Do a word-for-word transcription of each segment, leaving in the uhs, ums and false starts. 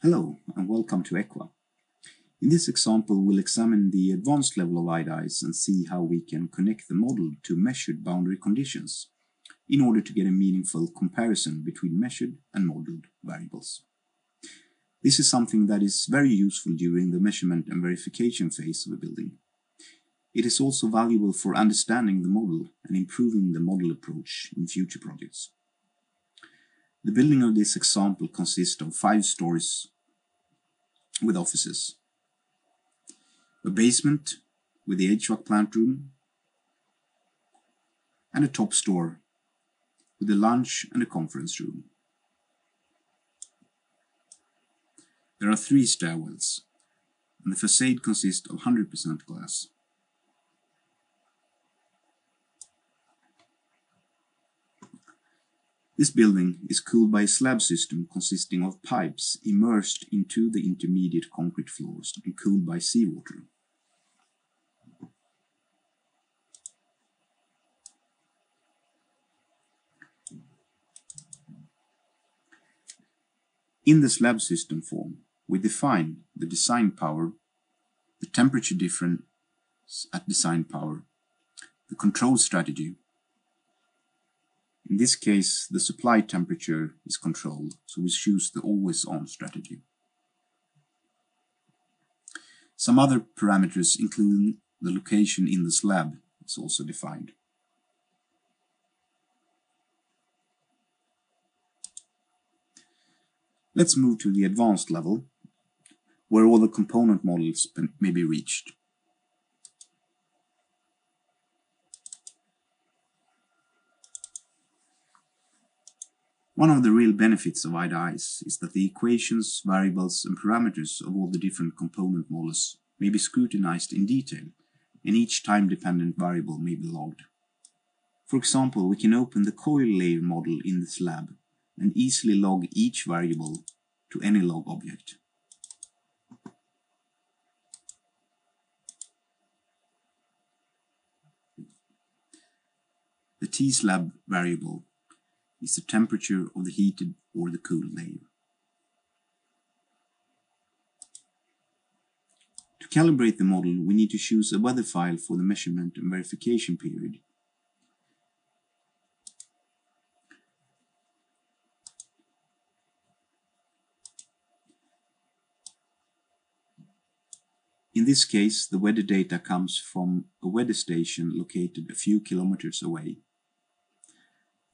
Hello and welcome to E C W A. In this example, we'll examine the advanced level of I D A ICE and see how we can connect the model to measured boundary conditions in order to get a meaningful comparison between measured and modeled variables. This is something that is very useful during the measurement and verification phase of a building. It is also valuable for understanding the model and improving the model approach in future projects. The building of this example consists of five stories with offices, a basement with the H V A C plant room, and a top store with a lunch and a conference room. There are three stairwells, and the facade consists of one hundred percent glass. This building is cooled by a slab system consisting of pipes immersed into the intermediate concrete floors and cooled by seawater. In the slab system form, we define the design power, the temperature difference at design power, the control strategy. In this case, the supply temperature is controlled, so we choose the always-on strategy. Some other parameters, including the location in the slab, is also defined. Let's move to the advanced level, where all the component models may be reached. One of the real benefits of I D A ICE is that the equations, variables and parameters of all the different component models may be scrutinized in detail, and each time-dependent variable may be logged. For example, we can open the coil layer model in this lab and easily log each variable to any log object. The T slab variable is the temperature of the heated or the cooled layer. To calibrate the model, we need to choose a weather file for the measurement and verification period. In this case, the weather data comes from a weather station located a few kilometers away.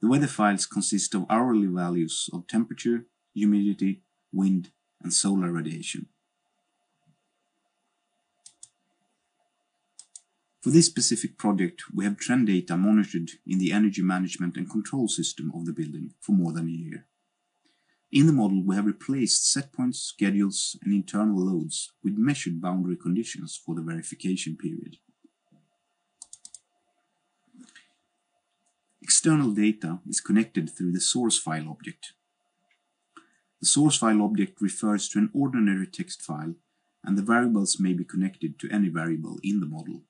The weather files consist of hourly values of temperature, humidity, wind, and solar radiation. For this specific project, we have trend data monitored in the energy management and control system of the building for more than a year. In the model, we have replaced set points, schedules, and internal loads with measured boundary conditions for the verification period. External data is connected through the source file object. The source file object refers to an ordinary text file, and the variables may be connected to any variable in the model.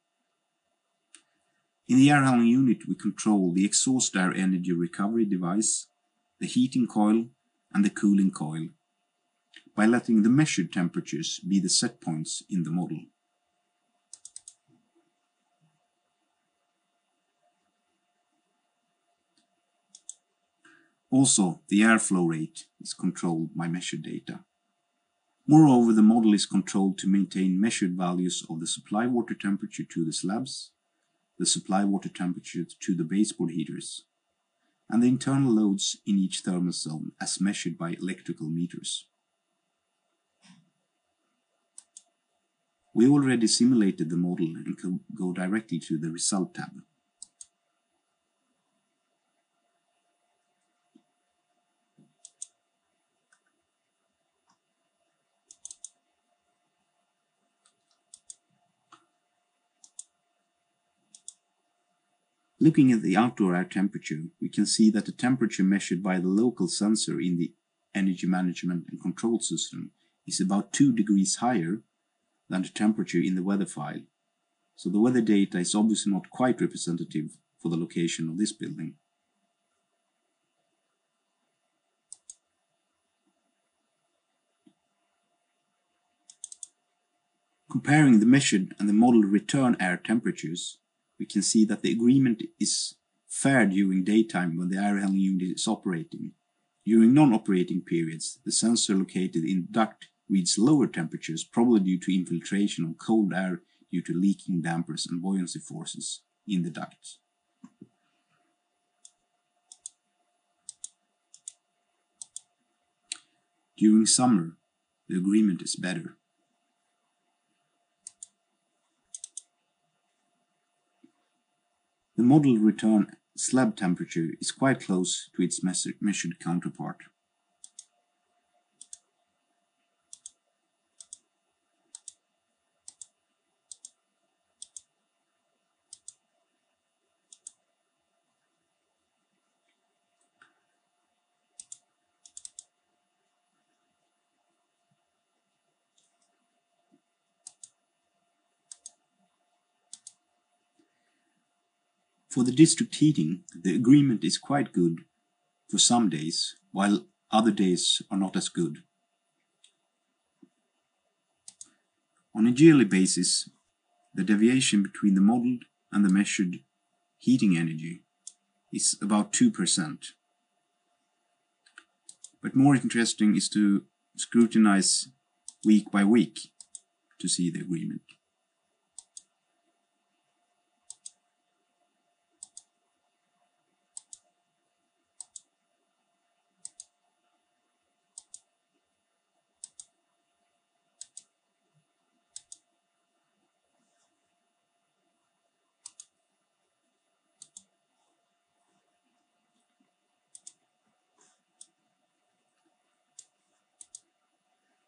In the air handling unit, we control the exhaust air energy recovery device, the heating coil, and the cooling coil by letting the measured temperatures be the set points in the model. Also, the airflow rate is controlled by measured data. Moreover, the model is controlled to maintain measured values of the supply water temperature to the slabs, the supply water temperature to the baseboard heaters, and the internal loads in each thermal zone as measured by electrical meters. We already simulated the model and can go directly to the result tab. Looking at the outdoor air temperature, we can see that the temperature measured by the local sensor in the energy management and control system is about two degrees higher than the temperature in the weather file, so the weather data is obviously not quite representative for the location of this building. Comparing the measured and the model return air temperatures, we can see that the agreement is fair during daytime when the air handling unit is operating. During non-operating periods, the sensor located in the duct reads lower temperatures, probably due to infiltration of cold air due to leaking dampers and buoyancy forces in the duct. During summer, the agreement is better. The model return slab temperature is quite close to its measured counterpart. For the district heating, the agreement is quite good for some days, while other days are not as good. On a yearly basis, the deviation between the modeled and the measured heating energy is about two percent. But more interesting is to scrutinize week by week to see the agreement.